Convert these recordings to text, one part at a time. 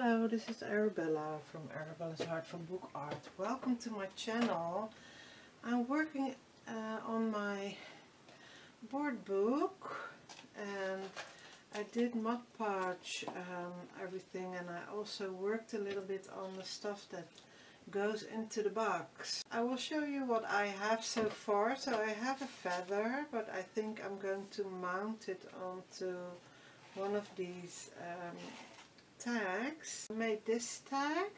Hello, this is Arabella from Arabella's Heart from Book Art. Welcome to my channel. I'm working on my board book and I did Mod Podge everything, and I also worked a little bit on the stuff that goes into the box. I will show you what I have so far. So I have a feather, but I think I'm going to mount it onto one of these tags. I made this tag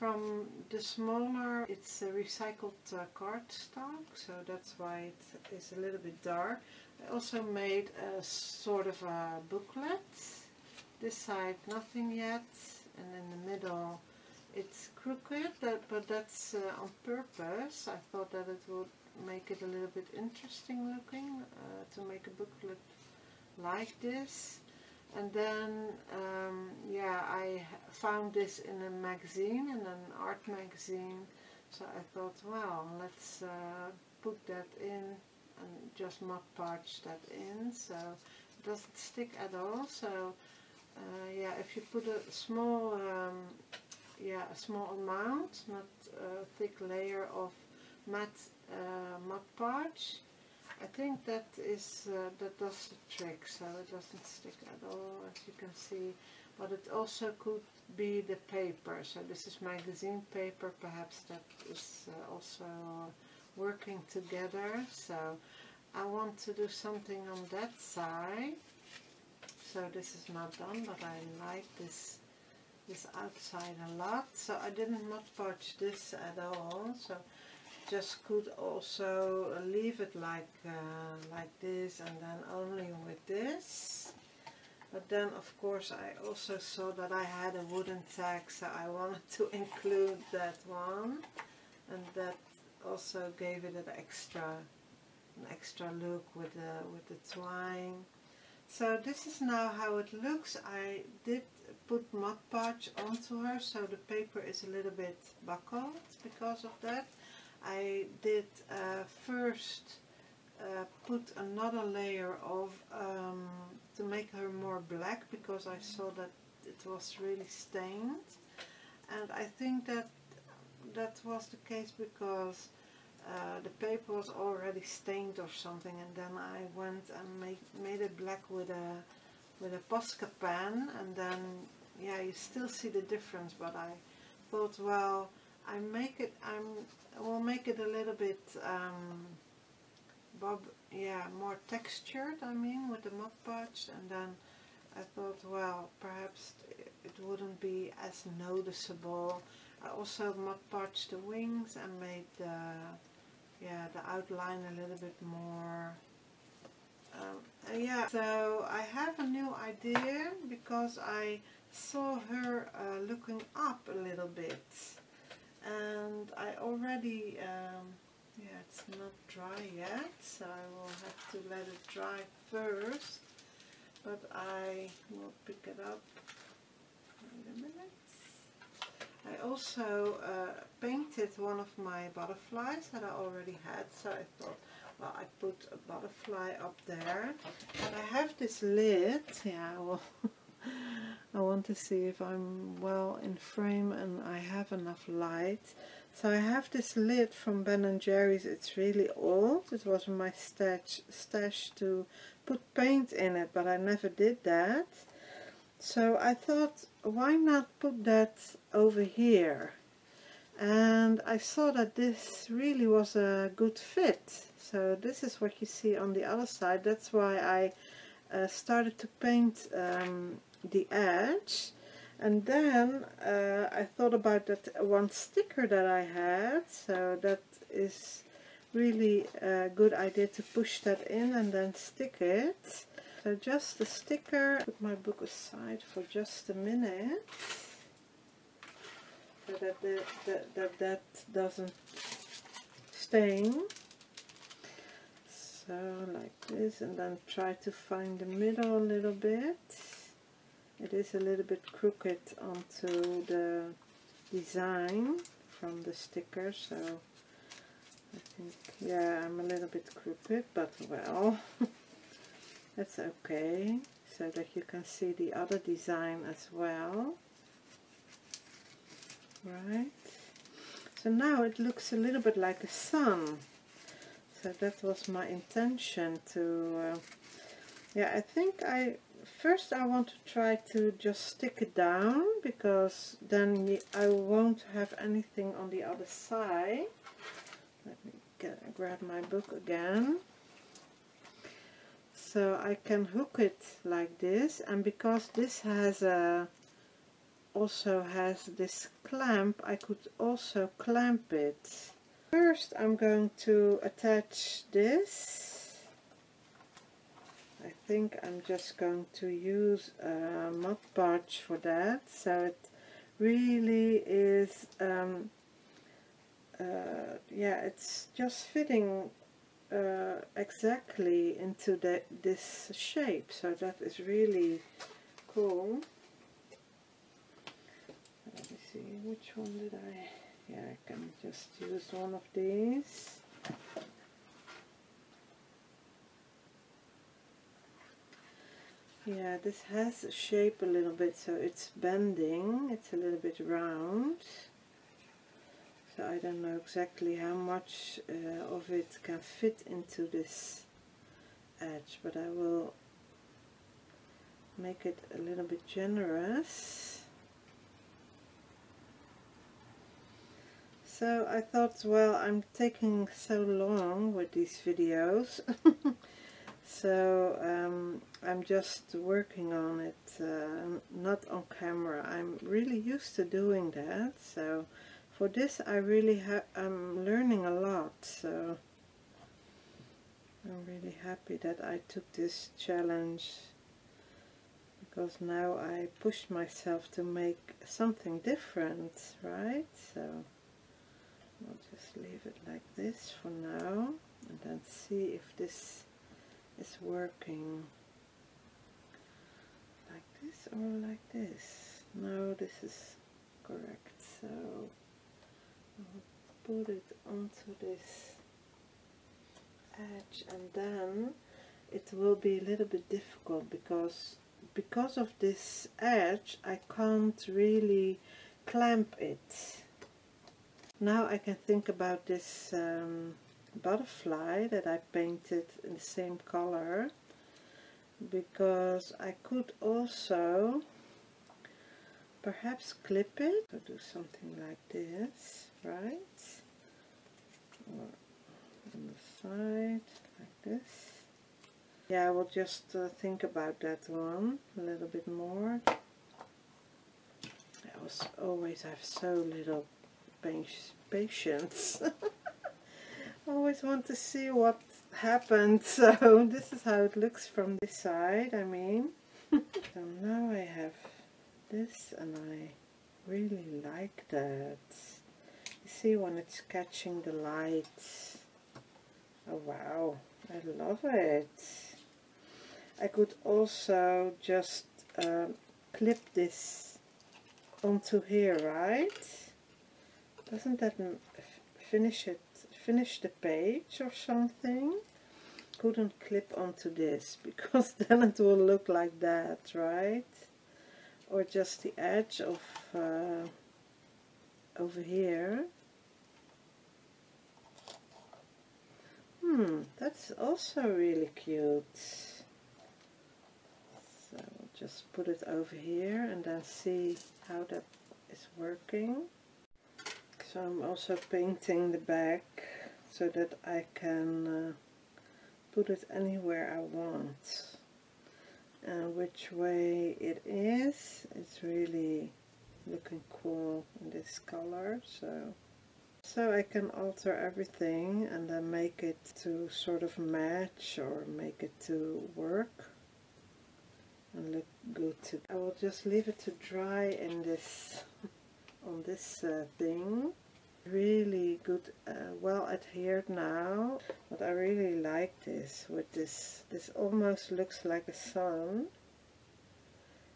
from the smaller, it's a recycled cardstock, so that's why it is a little bit dark. I also made a sort of a booklet. This side nothing yet, and in the middle it's crooked, but that's on purpose. I thought that it would make it a little bit interesting looking to make a booklet like this. And then yeah, I found this in a magazine, in an art magazine, so I thought, well, let's put that in and just Mod Podge that in, so it doesn't stick at all. So yeah, if you put a small amount, not a thick layer of matte Mod Podge, I think that is that does the trick, so it doesn't stick at all, as you can see. But it also could be the paper, so this is magazine paper, perhaps that is also working together. So I want to do something on that side. So this is not done, but I like this outside a lot, so I didn't Mod Podge this at all. So just could also leave it like this, and then only with this. But then of course I also saw that I had a wooden tag, so I wanted to include that one, and that also gave it an extra look with the twine. So this is now how it looks. I did put Mod Podge onto her, so the paper is a little bit buckled because of that. I did first put another layer of to make her more black, because I saw that it was really stained, and I think that was the case because the paper was already stained or something, and then I went and made it black with a Posca pen, and then yeah, you still see the difference. But I thought, well, I will make it a little bit more textured, I mean, with the Mod Podge. And then I thought, well, perhaps it wouldn't be as noticeable. I also Mod Podged the wings and made the outline a little bit more. So I have a new idea, because I saw her looking up a little bit. And I already, it's not dry yet, so I will have to let it dry first. But I will pick it up. Wait a minute. I also painted one of my butterflies that I already had, so I thought, well, I put a butterfly up there. And I have this lid. Yeah, well. I want to see if I'm well in frame and I have enough light. So I have this lid from Ben and Jerry's. It's really old. It was in my stash to put paint in it, but I never did that. So I thought, why not put that over here? And I saw that this really was a good fit. So this is what you see on the other side. That's why I started to paint the edge, and then I thought about that one sticker that I had, so that is really a good idea to push that in and then stick it. So just the sticker. Put my book aside for just a minute, so that doesn't stain. So like this, and then try to find the middle a little bit. It is a little bit crooked onto the design from the sticker, so I think, yeah, I'm a little bit crooked, but well, that's okay, so that you can see the other design as well. Right, so now it looks a little bit like a sun. So that was my intention to, yeah, I think first I want to try to just stick it down, because then I won't have anything on the other side. Let me grab my book again. So I can hook it like this, and because this has a, also has this clamp, I could also clamp it. First I'm going to attach this. I think I'm just going to use a Mod Podge for that, so it really is, yeah, it's just fitting exactly into this shape, so that is really cool. Let me see, which one did I... Yeah, I can just use one of these. Yeah, this has a shape a little bit, so it's bending, it's a little bit round. So I don't know exactly how much of it can fit into this edge, but I will make it a little bit generous. So I thought, well, I'm taking so long with these videos, so I'm just working on it, not on camera. I'm really used to doing that, so for this I really I'm learning a lot, so I'm really happy that I took this challenge, because now I pushed myself to make something different, right? So I'll just leave it like this for now, and then see if this is working. Like this or like this? No, this is correct, so I'll put it onto this edge, and then it will be a little bit difficult, because of this edge I can't really clamp it. Now I can think about this butterfly that I painted in the same color, because I could also perhaps clip it or do something like this, right? Or on the side, like this. Yeah, I will just think about that one a little bit more. I always have so little patience. I always want to see what happened, so this is how it looks from this side, I mean. So now I have this, and I really like that. You see when it's catching the light. Oh wow, I love it. I could also just clip this onto here, right? Doesn't that finish the page or something? Couldn't clip onto this, because then it will look like that, right? Or just the edge of over here. That's also really cute. So I'll just put it over here and then see how that is working. So I'm also painting the back so that I can put it anywhere I want. And which way it is, it's really looking cool in this color. So I can alter everything and then make it to sort of match, or make it to work and look good too. I will just leave it to dry in this, on this thing. Really good, well adhered now, but I really like this with this almost looks like a sun,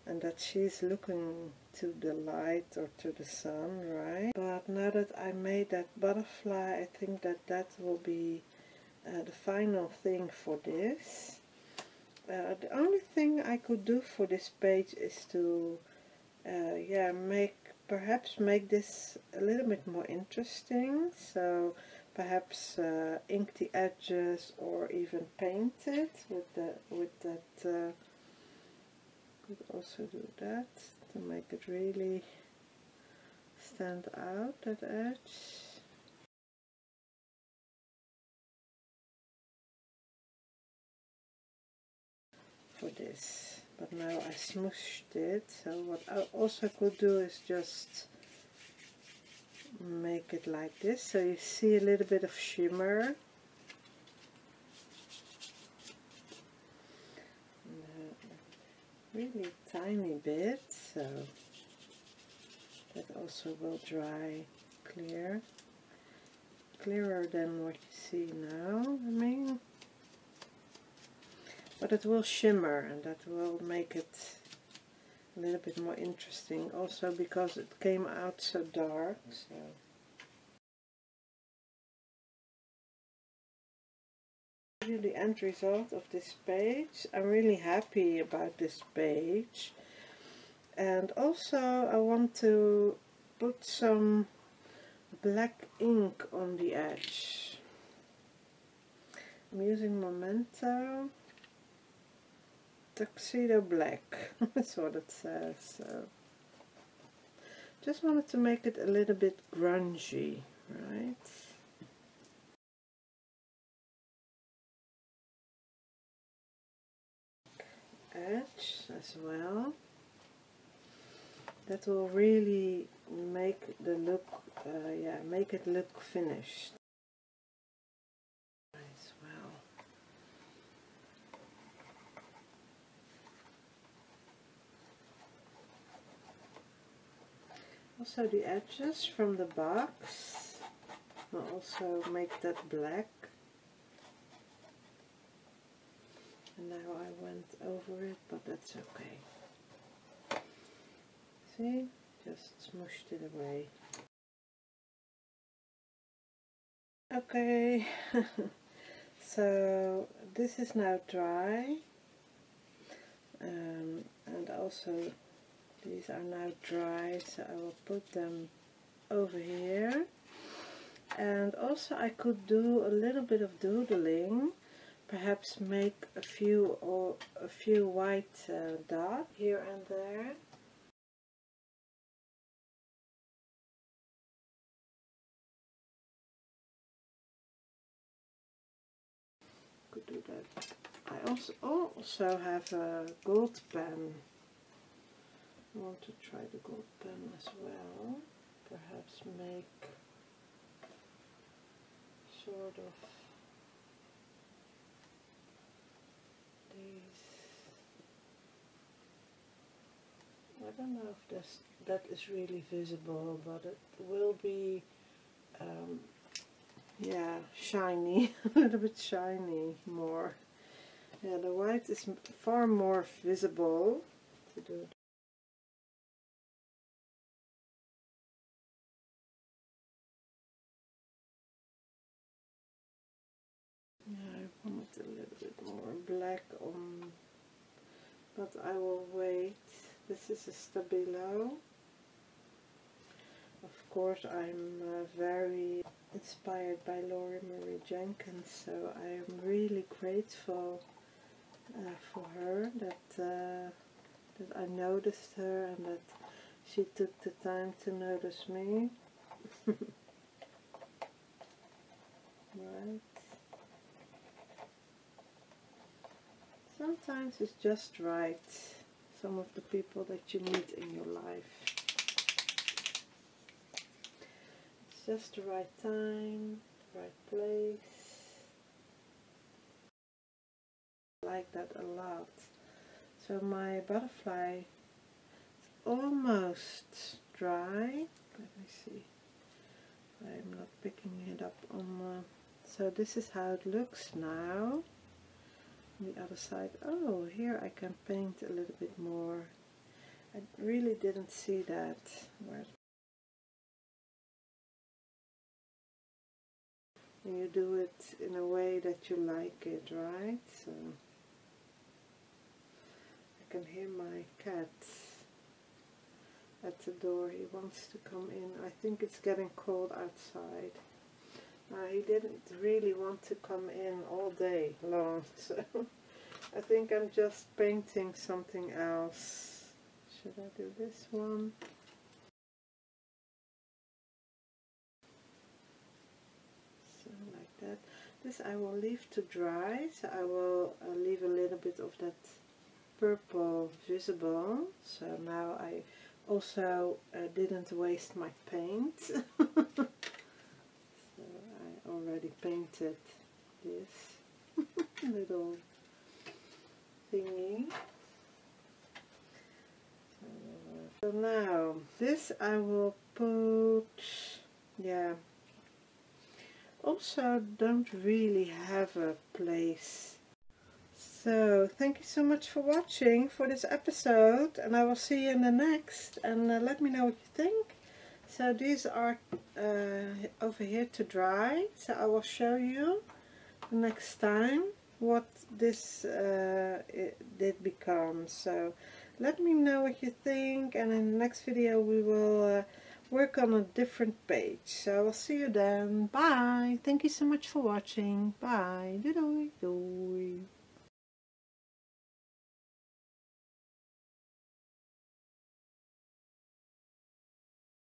and that she's looking to the light or to the sun, right? But now that I made that butterfly, I think that will be the final thing for this. The only thing I could do for this page is to yeah, make perhaps make this a little bit more interesting, so perhaps ink the edges or even paint it with the could also do that to make it really stand out, that edge. For this, but now I smooshed it, so what I also could do is just make it like this, so you see a little bit of shimmer. Really tiny bit, so that also will dry clear, clearer than what you see now, I mean, but it will shimmer and that will make it a little bit more interesting also because it came out so dark, so. The end result of this page. I'm really happy about this page, and also I want to put some black ink on the edge. I'm using Memento Tuxedo Black, that's what it says. So just wanted to make it a little bit grungy, right? Edge as well. That will really make the look, yeah, make it look finished as well. Also the edges from the box will also make that black. Now I went over it, but that's okay. See, just smooshed it away. Okay, so this is now dry, and also these are now dry, so I will put them over here. And also I could do a little bit of doodling. Perhaps make a few or a few white dots here and there. Could do that. I also have a gold pen. I want to try the gold pen as well. Perhaps make sort of these. I don't know if that is really visible, but it will be, yeah, shiny, a little bit shiny more. Yeah, the white is far more visible to do. I want a little bit more black on, but I will wait. This is a Stabilo. Of course, I'm very inspired by LorriMarie Jenkins, so I am really grateful for her, that I noticed her and that she took the time to notice me. Right. Sometimes it's just right, some of the people that you meet in your life. It's just the right time, the right place. I like that a lot. So my butterfly is almost dry. Let me see. I'm not picking it up on the... So this is how it looks now. The other side. Oh, here I can paint a little bit more. I really didn't see that. And you do it in a way that you like it, right? So I can hear my cat. at the door. He wants to come in. I think it's getting cold outside. He didn't really want to come in all day long, so I think I'm just painting something else. Should I do this one? So like that. This I will leave to dry, so I will leave a little bit of that purple visible. So now I also didn't waste my paint. So I already painted this little thingy. So now this I will put, yeah. Also don't really have a place. So thank you so much for watching for this episode, and I will see you in the next, and let me know what you think. So these are over here to dry, so I will show you the next time what this did become. So let me know what you think, and in the next video we will work on a different page. So I'll see you then. Bye. Thank you so much for watching. Bye. Doei doei.